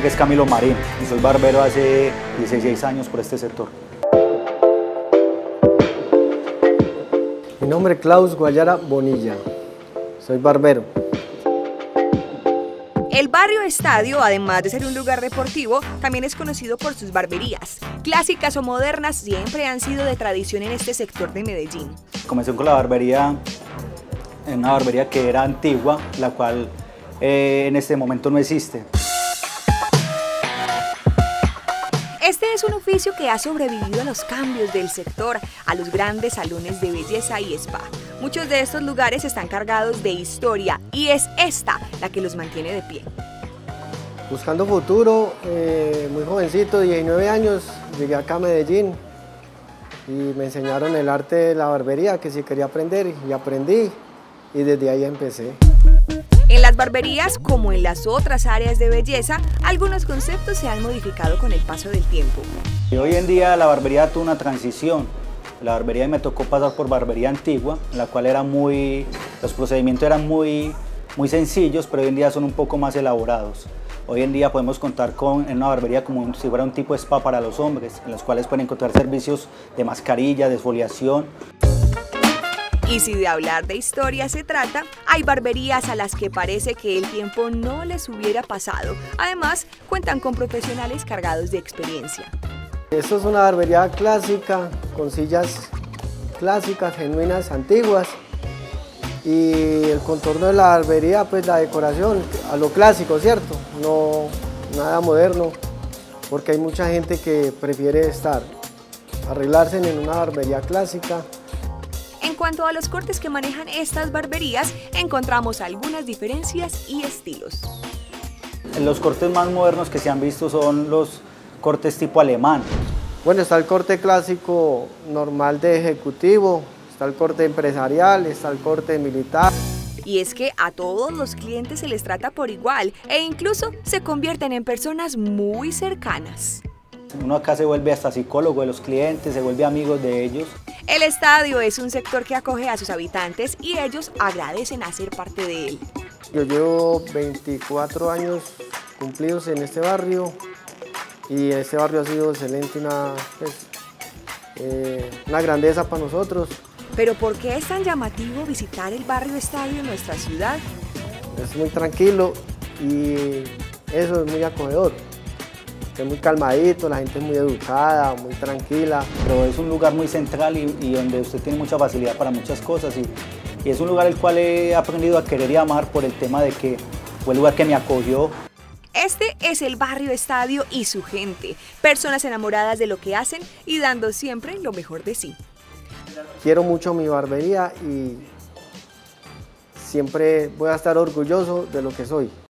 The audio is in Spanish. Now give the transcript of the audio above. nombre es Camilo Marín y soy barbero hace 16 años por este sector. Mi nombre es Claus Guayara Bonilla, soy barbero. El barrio Estadio, además de ser un lugar deportivo, también es conocido por sus barberías. Clásicas o modernas, siempre han sido de tradición en este sector de Medellín. Comencé con la barbería, en una barbería que era antigua, la cual en este momento no existe. Este es un oficio que ha sobrevivido a los cambios del sector, a los grandes salones de belleza y spa. Muchos de estos lugares están cargados de historia y es esta la que los mantiene de pie. Buscando futuro, muy jovencito, 19 años, llegué acá a Medellín y me enseñaron el arte de la barbería, que sí quería aprender, y aprendí, y desde ahí empecé. En las barberías, como en las otras áreas de belleza, algunos conceptos se han modificado con el paso del tiempo. Hoy en día la barbería tuvo una transición. La barbería me tocó pasar por Barbería Antigua, en la cual los procedimientos eran muy sencillos, pero hoy en día son un poco más elaborados. Hoy en día podemos contar en una barbería como si fuera un tipo de spa para los hombres, en los cuales pueden encontrar servicios de mascarilla, de exfoliación. Y si de hablar de historia se trata, hay barberías a las que parece que el tiempo no les hubiera pasado. Además, cuentan con profesionales cargados de experiencia. Esto es una barbería clásica, con sillas clásicas, genuinas, antiguas. Y el contorno de la barbería, pues la decoración, a lo clásico, ¿cierto? No, nada moderno, porque hay mucha gente que prefiere arreglarse en una barbería clásica. En cuanto a los cortes que manejan estas barberías, encontramos algunas diferencias y estilos. Los cortes más modernos que se han visto son los cortes tipo alemán. Bueno, está el corte clásico normal de ejecutivo, está el corte empresarial, está el corte militar. Y es que a todos los clientes se les trata por igual e incluso se convierten en personas muy cercanas. Uno acá se vuelve hasta psicólogo de los clientes, se vuelve amigo de ellos. El Estadio es un sector que acoge a sus habitantes y ellos agradecen a ser parte de él. Yo llevo 24 años cumplidos en este barrio y este barrio ha sido excelente, una grandeza para nosotros. ¿Pero por qué es tan llamativo visitar el barrio Estadio en nuestra ciudad? Es muy tranquilo y eso es muy acogedor. Es muy calmadito, la gente es muy educada, muy tranquila. Pero es un lugar muy central y donde usted tiene mucha facilidad para muchas cosas. Y es un lugar el cual he aprendido a querer y amar por el tema de que fue el lugar que me acogió. Este es el barrio Estadio y su gente. Personas enamoradas de lo que hacen y dando siempre lo mejor de sí. Quiero mucho mi barbería y siempre voy a estar orgulloso de lo que soy.